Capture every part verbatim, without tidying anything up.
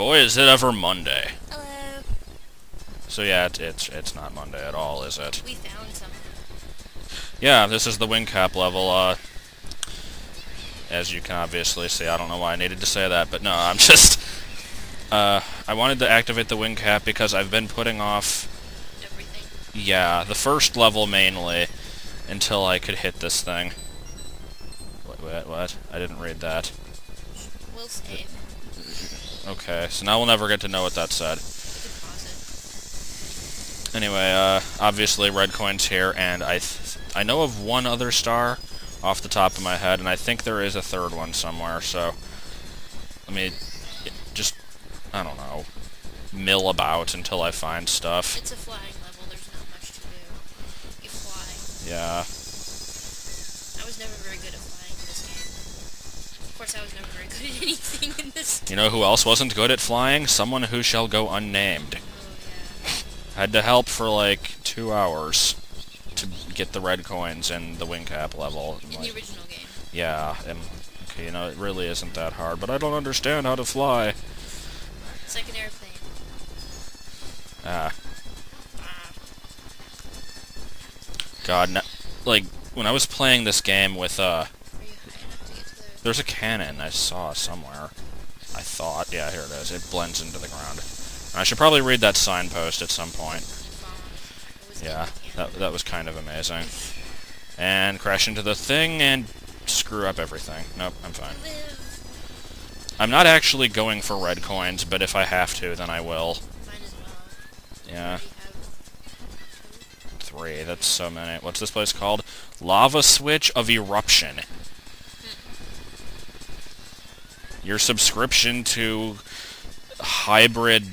Boy, is it ever Monday. Hello. So yeah, it, it's it's not Monday at all, is it? We found something. Yeah, this is the wingcap level. Uh, as you can obviously see, I don't know why I needed to say that, but no, I'm just. Uh, I wanted to activate the wingcap because I've been putting off. Everything. Yeah, the first level mainly, until I could hit this thing. What? What? What? I didn't read that. We'll save. Okay, so now we'll never get to know what that said. Anyway, uh, obviously red coins here, and I, th I know of one other star off the top of my head, and I think there is a third one somewhere. So let me just, I don't know, mill about until I find stuff. It's a flying level. There's not much to do. You fly. Yeah. I was never very good at flying in this game. Of course, I was never very good at anything in this game. You know who else wasn't good at flying? Someone who shall go unnamed. Had to help for like two hours to get the red coins and the wing cap level. In like, the original game. Yeah, and okay, you know it really isn't that hard, but I don't understand how to fly. It's like an airplane. Ah. ah. God, no, like when I was playing this game with uh. Are you high enough to get to the... There's a cannon I saw somewhere. I thought, yeah, here it is. It blends into the ground. I should probably read that signpost at some point. Yeah, that, that was kind of amazing. And crash into the thing and screw up everything. Nope, I'm fine. I'm not actually going for red coins, but if I have to, then I will. Yeah. Three, that's so many. What's this place called? Lava Switch of Eruption. Your subscription to hybrid...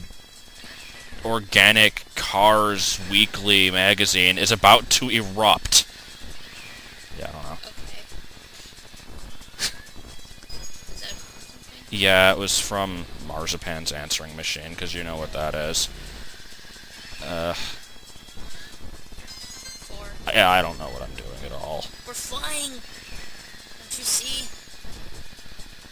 Organic Cars Weekly magazine is about to erupt. Yeah, I don't know. Okay. Is that something? Yeah, it was from Marzipan's Answering Machine, because you know what that is. Uh. Four. Yeah, I don't know what I'm doing at all. We're flying! Don't you see?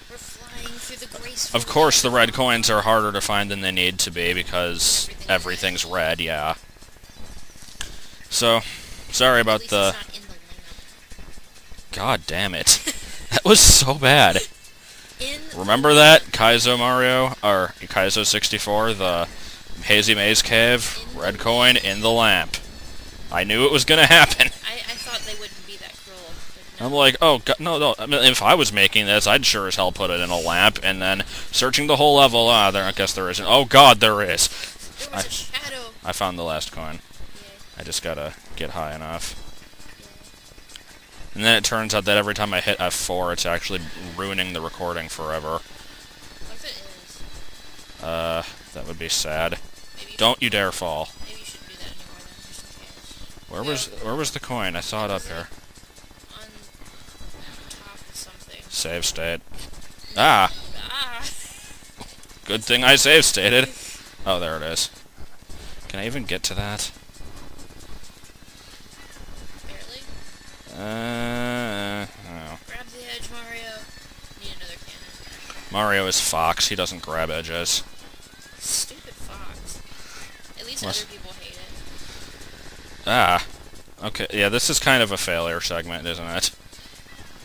We're flying through the graceful... Of course the red coins are harder to find than they need to be, because... Everything's red, yeah. So, sorry about the... God damn it. That was so bad. Remember that? Kaizo Mario, or Kaizo sixty-four, the Hazy Maze Cave, red coin in the lamp. I knew it was gonna happen. I, I thought they wouldn't be that cruel. No. I'm like, oh, God, no, no. I mean, if I was making this, I'd sure as hell put it in a lamp, and then searching the whole level, ah, there, I guess there isn't. Oh, God, there is. There was I, a shadow. I found the last coin. Yeah. I just gotta get high enough. And then it turns out that every time I hit F four, it's actually ruining the recording forever. What if it is? Uh, that would be sad. Maybe you Don't should, you dare fall. Maybe you shouldn't do that anymore then, just in case. Where, yeah. was, where was the coin? I saw it, it up here. On top of something. Save state. No. Ah! Ah! Good thing I save stated. Oh, there it is. Can I even get to that? Barely. Uh, oh. Grab the edge, Mario. Need another cannon. Mario is Fox. He doesn't grab edges. Stupid Fox. At least Unless... other people hate it. Ah. Okay, yeah, this is kind of a failure segment, isn't it?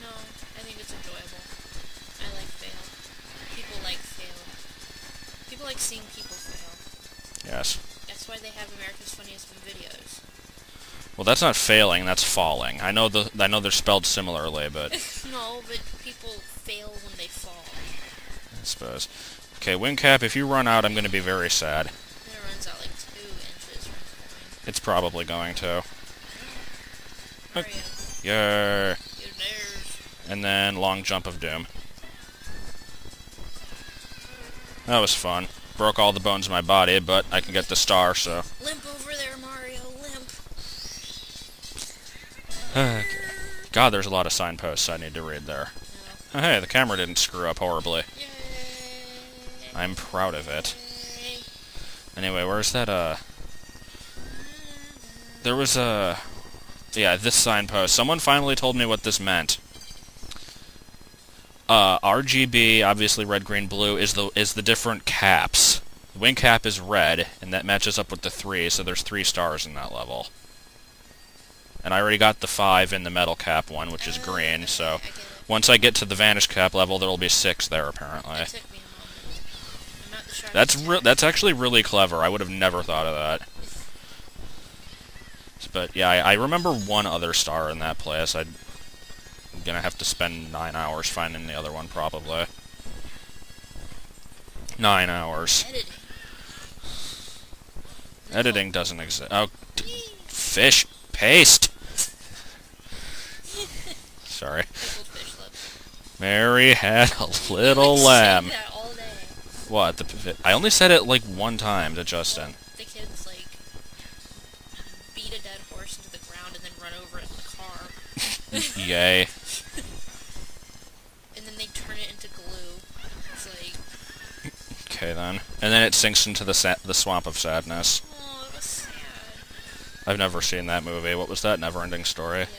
No, I think it's enjoyable. I like fail. People like fail. People like seeing people. Yes. That's why they have America's Funniest Videos. Well, that's not failing, that's falling. I know the I know they're spelled similarly, but... No, but people fail when they fall. I suppose. Okay, Wingcap, if you run out, I'm going to be very sad. It runs out like two inches from the point. It's probably going to. Okay. Yeah. And then Long Jump of Doom. That was fun. Broke all the bones in my body, but I can get the star, so... Limp over there, Mario. Limp. Okay. God, there's a lot of signposts I need to read there. No. Oh, hey, the camera didn't screw up horribly. Yay. I'm proud of it. Yay. Anyway, where's that, uh... There was a... Yeah, this signpost. Someone finally told me what this meant. uh, R G B, obviously red, green, blue, is the is the different caps. The wing cap is red, and that matches up with the three, so there's three stars in that level. And I already got the five in the metal cap one, which is oh, green, okay, so I once I get to the vanish cap level, there'll be six there, apparently. That took me a moment. I'm not that's, re that's actually really clever. I would have never thought of that. But, yeah, I, I remember one other star in that place. I'd, I'm gonna have to spend nine hours finding the other one, probably. Nine hours. Editing, Editing no. doesn't exist. Oh, d fish paste! Sorry. Mary had a little I lamb. Said that all day. What? The, I only said it, like, one time to Justin. The kids, like, beat a dead horse into the ground and then run over it in the car. Yay. And then they turn it into glue. It's like... Okay, then. And then it sinks into the sa the swamp of sadness. Oh, that was sad. I've never seen that movie. What was that? Never-ending Story? Yes.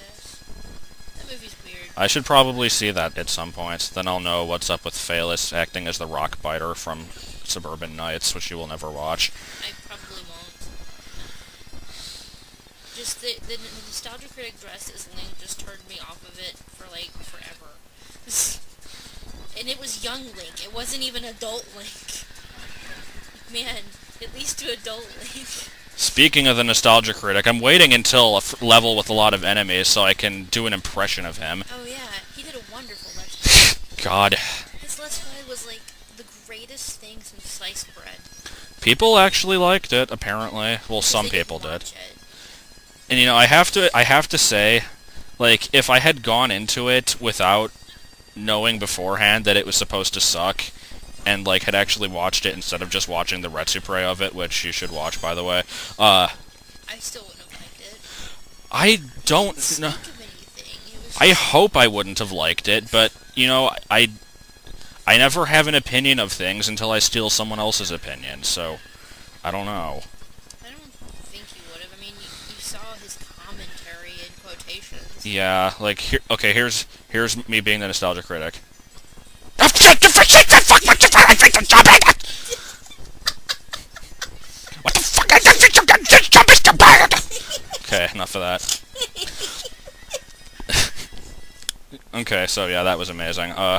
That movie's weird. I should probably see that at some point. Then I'll know what's up with Phaelus acting as the rock biter from Suburban Nights, which you will never watch. I probably won't. Just the, the, the Nostalgia Critic dress as Link just turned me off of it for, like, forever. And it was young Link. It wasn't even adult Link. Man, at least to adult Link. Speaking of the Nostalgia Critic, I'm waiting until a f level with a lot of enemies so I can do an impression of him. Oh, yeah. He did a wonderful Let's Play. God. His Let's Play was, like, the greatest thing since sliced bread. People actually liked it, apparently. Well, some people did. It. And you know, I have to I have to say, like, if I had gone into it without knowing beforehand that it was supposed to suck, and like had actually watched it instead of just watching the Retsupre of it, which you should watch, by the way. Uh, I still wouldn't have liked it. I don't know. I hope I wouldn't have liked it, but you know, I I never have an opinion of things until I steal someone else's opinion, so I don't know. Yeah, like, here, okay, here's here's me being the Nostalgia Critic. What the fuck? Okay, enough of that. Okay, so yeah, that was amazing. Uh,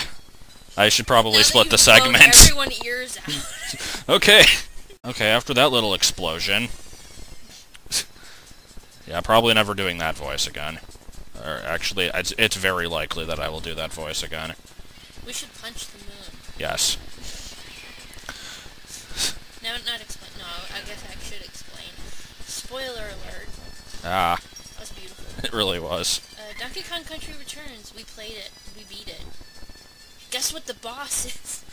I should probably split the segment. Everyone ears out. Okay. Okay, after that little explosion. Yeah, probably never doing that voice again. Or actually, it's, it's very likely that I will do that voice again. We should punch the moon. Yes. No, not explain. No, I guess I should explain. Spoiler alert. Ah. That was beautiful. It really was. Uh, Donkey Kong Country Returns. We played it. We beat it. Guess what the boss is?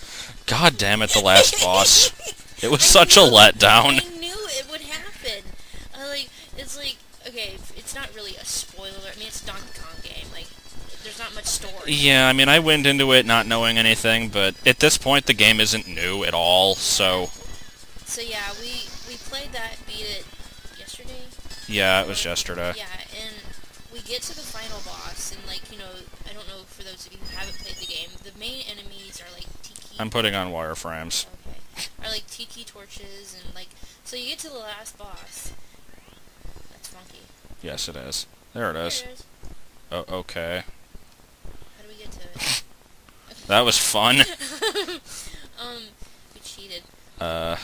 God damn it, the last boss. It was I such knew, a letdown. I knew it would happen. Uh, like, it's like... Okay, it's not really a spoiler. I mean, it's a Donkey Kong game. Like, there's not much story. Yeah, I mean, I went into it not knowing anything, but at this point, the game isn't new at all, so... So, yeah, we, we played that, beat it yesterday? Yeah, it was yesterday. Yeah, and we get to the final boss, and, like, you know, I don't know for those of you who haven't played the game, the main enemies are, like, tiki... I'm putting on wireframes. Okay. Are, like, tiki torches, and, like... So you get to the last boss... Funky. Yes, it is. There it is. There it is. Oh, okay. How do we get to it? Okay. That was fun. um, we cheated. Uh.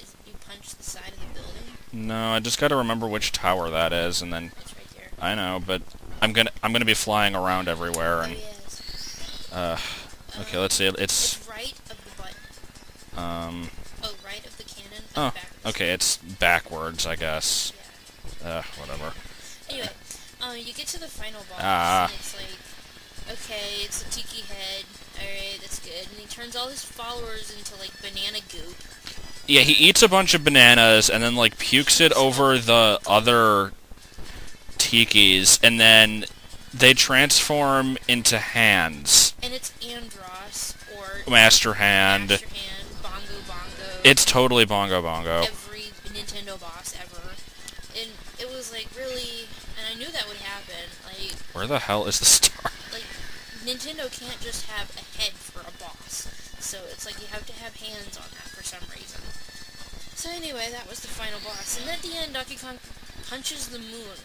Is, you punched the side of the building? No, I just got to remember which tower that is, and then. It's right there. I know, but I'm gonna I'm gonna be flying around everywhere and. Oh, yes. Uh. Okay, um, let's see. It's, it's. Right of the button. Um. Oh, right of the cannon. Oh. Back of the okay, side. It's backwards, I guess. Yeah. Uh, whatever. Anyway, um, you get to the final boss, ah. and it's like, okay, it's a tiki head, alright, that's good, and he turns all his followers into, like, banana goop. Yeah, he eats a bunch of bananas, and then, like, pukes it over the other tikis, and then they transform into hands. And it's Andross, or... Master Hand. Master Hand, Bongo Bongo. It's totally Bongo Bongo. Every Nintendo boss ever. And it was like really, and I knew that would happen. Like, where the hell is the star? Like, Nintendo can't just have a head for a boss. So it's like you have to have hands on that for some reason. So anyway, that was the final boss. And at the end, Donkey Kong punches the moon.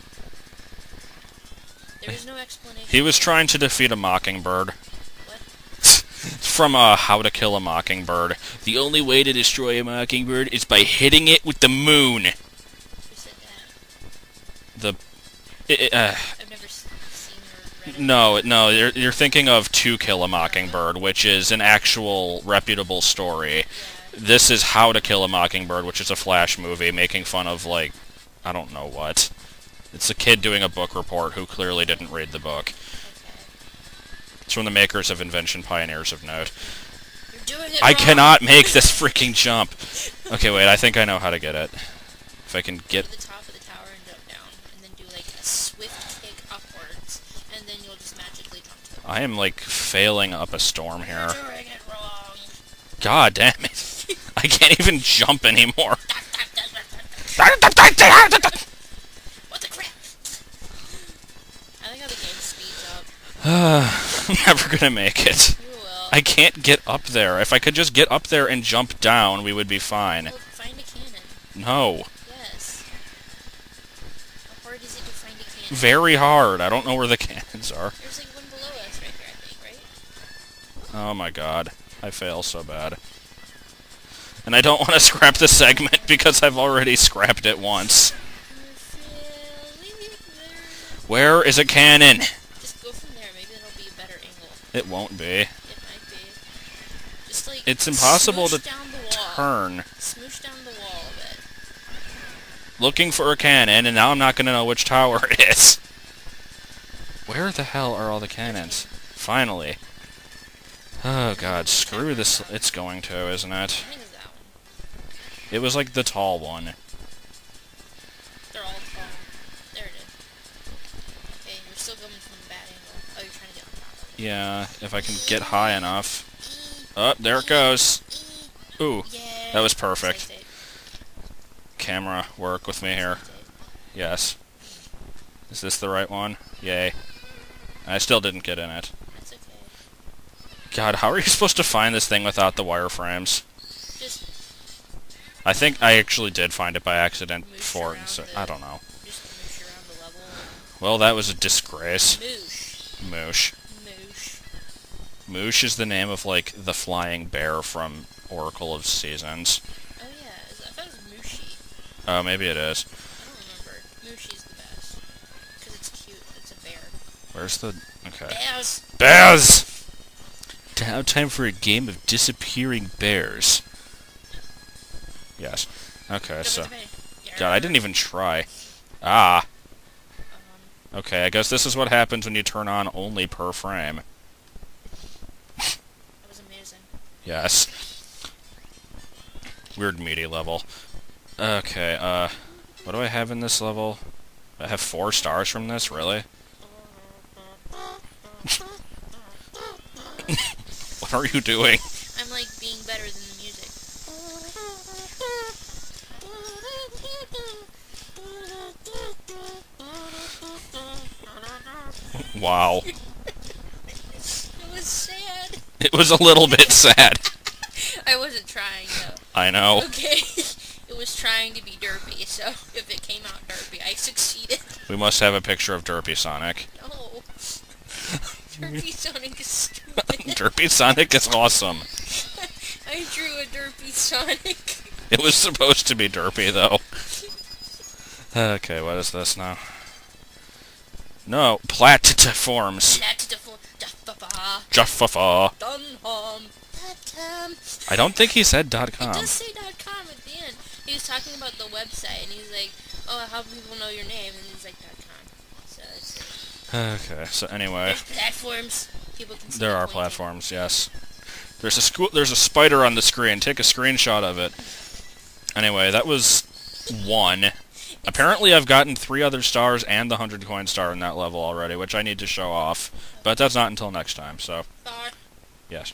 There is no explanation. He was trying to defeat a mockingbird. From uh, How to Kill a Mockingbird. The only way to destroy a mockingbird is by hitting it with the moon. Who said that? The... It, it, uh, I've never seen or read it. No, no, you're, you're thinking of To Kill a Mockingbird, which is an actual reputable story. Yeah. This is How to Kill a Mockingbird, which is a Flash movie making fun of, like, I don't know what. It's a kid doing a book report who clearly didn't read the book. It's from the makers of Invention Pioneers of Note. You're doing it I wrong. Cannot make this freaking jump! Okay, wait, I think I know how to get it. If I can get... Go to the top of the tower and jump down, and then do, like, a swift kick upwards, and then you'll just magically jump to the top. I am, like, failing up a storm here. You're doing it wrong! God damn it! I can't even jump anymore! What the crap? I like how the game speeds up. Ah... I'm never gonna make it. You will. I can't get up there. If I could just get up there and jump down, we would be fine. Well, find a cannon. No. Yes. How hard is it to find a cannon? Very hard. I don't know where the cannons are. There's like one below us right here, I think, right? Oh my god. I fail so bad. And I don't want to scrap the segment because I've already scrapped it once. Where is a cannon? It won't be. It might be. Just, like, it's impossible to turn. Smoosh down the wall a bit. Looking for a cannon, and now I'm not gonna know which tower it is. Where the hell are all the cannons? Finally. Oh god, screw this. It's going to, isn't it? It was like the tall one. They're all tall. There it is. Okay, you're still going from the bad angle. Oh, you're trying to get on top. Yeah, if I can get high enough. Oh, there it goes. Ooh, that was perfect. Camera, work with me here. Yes. Is this the right one? Yay. I still didn't get in it. That's okay. God, how are you supposed to find this thing without the wireframes? Just... I think I actually did find it by accident before, so I don't know. Just moosh around the level. Well, that was a disgrace. Moosh. Moosh. Moosh is the name of, like, the flying bear from Oracle of Seasons. Oh, yeah. I thought it was Mooshie. Oh, uh, maybe it is. I don't remember. Mooshie's the best. Because it's cute. It's a bear. Where's the... Okay. Bears! Bears! Now time for a game of disappearing bears. Yes. Okay, so... God, I didn't even try. Ah. Okay, I guess this is what happens when you turn on only per frame. Yes. Weird meaty level. Okay, uh... what do I have in this level? I have four stars from this, really? What are you doing? I'm, like, being better than the music. Wow. It was sad. It was a little bit sad. I wasn't trying, though. I know. Okay. It was trying to be derpy, so if it came out derpy, I succeeded. We must have a picture of Derpy Sonic. No. Derpy Sonic is stupid. Derpy Sonic is awesome. I drew a Derpy Sonic. It was supposed to be derpy, though. Okay, what is this now? No. Platforms. Platforms. Jaffafa. I don't think he said dot com. It does say dot com at the end. He was talking about the website, and he's like, "Oh, how people know your name?" And he's like, "Dot com." So that's it. Okay. So anyway. There's platforms. People can. See there are platforms. Yes. There's a squ There's a spider on the screen. Take a screenshot of it. Anyway, that was one. Apparently I've gotten three other stars and the hundred coin star in that level already, which I need to show off. But that's not until next time, so... Star. Yes.